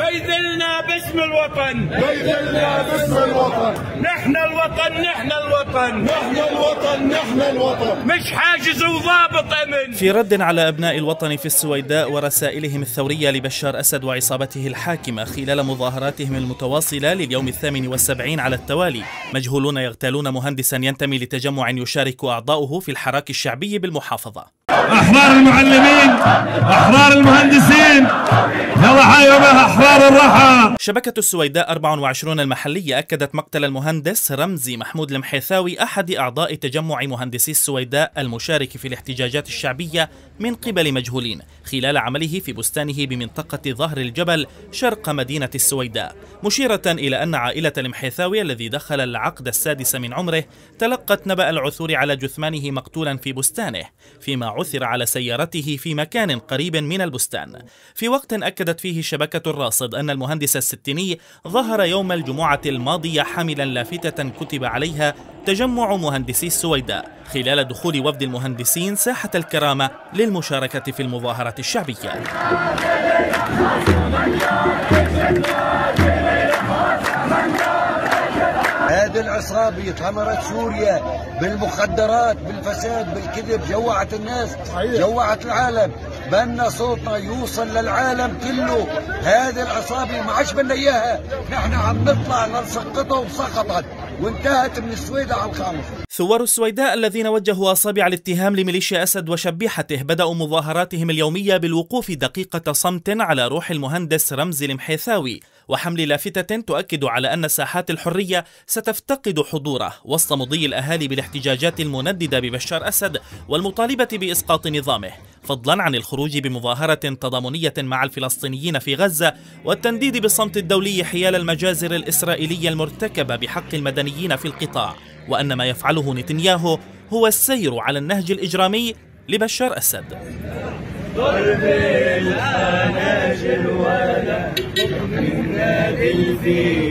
بيذلنا باسم الوطن، بيذلنا باسم الوطن. نحن الوطن، نحن الوطن، نحن الوطن، نحن الوطن، مش حاجز وضابط أمن. في رد على أبناء الوطن في السويداء ورسائلهم الثورية لبشار أسد وعصابته الحاكمة خلال مظاهراتهم المتواصلة لليوم 78 على التوالي، مجهولون يغتالون مهندسا ينتمي لتجمع يشارك أعضاؤه في الحراك الشعبي بالمحافظة. أحرار المعلمين، أحرار المهندسين، يلا حيومها أحرار الراحة. شبكة السويداء 24 المحلية أكدت مقتل المهندس رمزي محمود المحيثاوي أحد أعضاء تجمع مهندسي السويداء المشارك في الاحتجاجات الشعبية من قبل مجهولين خلال عمله في بستانه بمنطقة ظهر الجبل شرق مدينة السويداء، مشيرة إلى أن عائلة المحيثاوي الذي دخل العقد السادس من عمره تلقت نبأ العثور على جثمانه مقتولا في بستانه، فيما عثر على سيارته في مكان قريب من البستان، في وقت أكدت فيه شبكة الراصد أن المهندس الستيني ظهر يوم الجمعة الماضية حاملا لافتة كتب عليها تجمع مهندسي السويداء خلال دخول وفد المهندسين ساحة الكرامة للمشاركة في المظاهرة الشعبية. هذه العصابة اتهمرت سوريا بالمخدرات، بالفساد، بالكذب، جوعت الناس، جوعت العالم، بدنا صوتنا يوصل للعالم كله. هذه العصابة ما عادش بدنا اياها، نحن عم نطلع لنسقطها وسقطت وانتهت من السويداء على الخامس. ثوار السويداء الذين وجهوا أصابع الاتهام لميليشيا أسد وشبيحته بدأوا مظاهراتهم اليومية بالوقوف دقيقة صمت على روح المهندس رمزي المحيثاوي وحمل لافتة تؤكد على أن ساحات الحرية ستفتقد حضوره وسط مضي الأهالي بالاحتجاجات المنددة ببشار أسد والمطالبة بإسقاط نظامه، فضلا عن الخروج بمظاهرة تضامنية مع الفلسطينيين في غزة والتنديد بالصمت الدولي حيال المجازر الإسرائيلية المرتكبة بحق المدنيين في القطاع، وأن ما يفعله نتنياهو هو السير على النهج الإجرامي لبشار أسد. ضرب الأناجل ولا من نادي الفيل.